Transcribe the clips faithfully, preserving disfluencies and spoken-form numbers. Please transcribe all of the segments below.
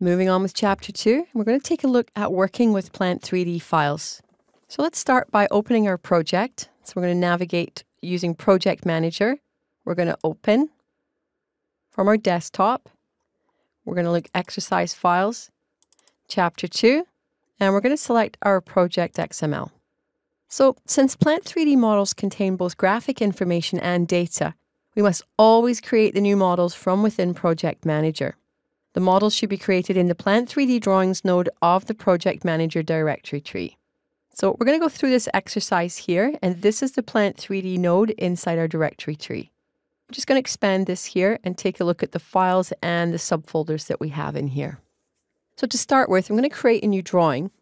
Moving on with chapter two, we're going to take a look at working with Plant three D files. So let's start by opening our project. So we're going to navigate using Project Manager. We're going to open from our desktop. We're going to look exercise files, chapter two, and we're going to select our project X M L. So since Plant three D models contain both graphic information and data, we must always create the new models from within Project Manager. The models should be created in the Plant three D Drawings node of the Project Manager directory tree. So we're going to go through this exercise here, and this is the Plant three D node inside our directory tree. I'm just going to expand this here and take a look at the files and the subfolders that we have in here. So to start with, I'm going to create a new drawing,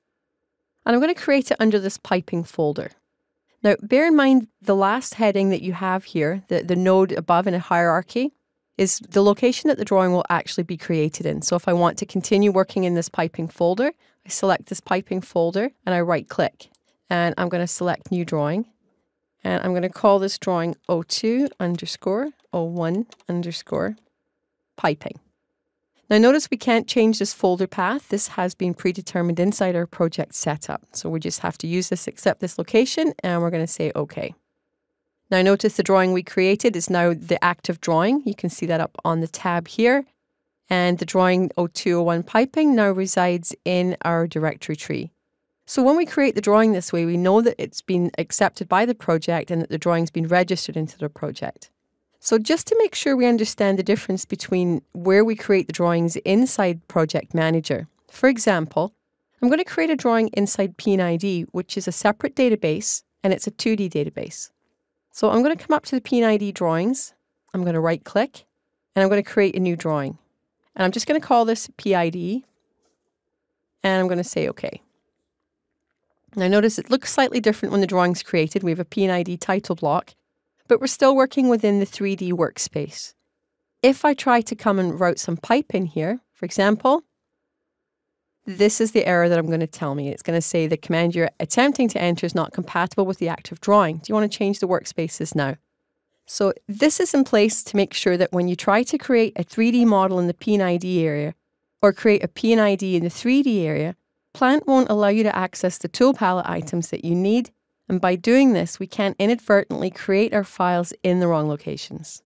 and I'm going to create it under this piping folder. Now, bear in mind the last heading that you have here, the, the node above in a hierarchy, is the location that the drawing will actually be created in. So if I want to continue working in this piping folder, I select this piping folder and I right click, and I'm going to select new drawing, and I'm going to call this drawing oh two underscore oh one underscore piping. Now notice we can't change this folder path. This has been predetermined inside our project setup. So we just have to use this, accept this location, and we're going to say okay. Now notice the drawing we created is now the active drawing. You can see that up on the tab here. And the drawing oh two oh one piping now resides in our directory tree. So when we create the drawing this way, we know that it's been accepted by the project and that the drawing's been registered into the project. So just to make sure we understand the difference between where we create the drawings inside Project Manager. For example, I'm going to create a drawing inside P and I D, which is a separate database, and it's a two D database. So I'm going to come up to the P and I D drawings, I'm going to right click, and I'm going to create a new drawing. And I'm just going to call this P I D, and I'm going to say OK. Now notice it looks slightly different when the drawing's created. We have a P and I D title block, but we're still working within the three D workspace. If I try to come and route some pipe in here, for example, this is the error that I'm going to tell me. It's going to say the command you're attempting to enter is not compatible with the active drawing. Do you want to change the workspaces now? So this is in place to make sure that when you try to create a three D model in the P and I D area or create a P and I D in the three D area, Plant won't allow you to access the tool palette items that you need. And by doing this, we can inadvertently create our files in the wrong locations.